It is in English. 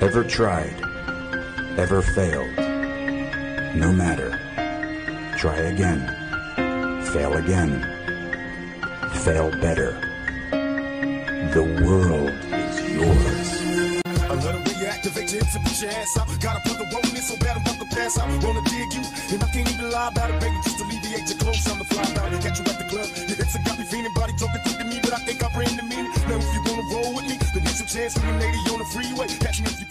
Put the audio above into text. ever tried, ever failed. No matter. Try again. Fail again. Fail better. The world is yours. A little reactivation to push your ass out. Gotta put the woman in so bad I'm about to pass out. Wanna dig you, and I can't even lie about it, baby. Just alleviate your clothes, I'm the fly about it. Catch you at the club, your hips have got me feeling. Body talking quick to me, but I think I ran the meaning. Now if you wanna roll with me, then get some chance from a lady on the freeway. Catch me if you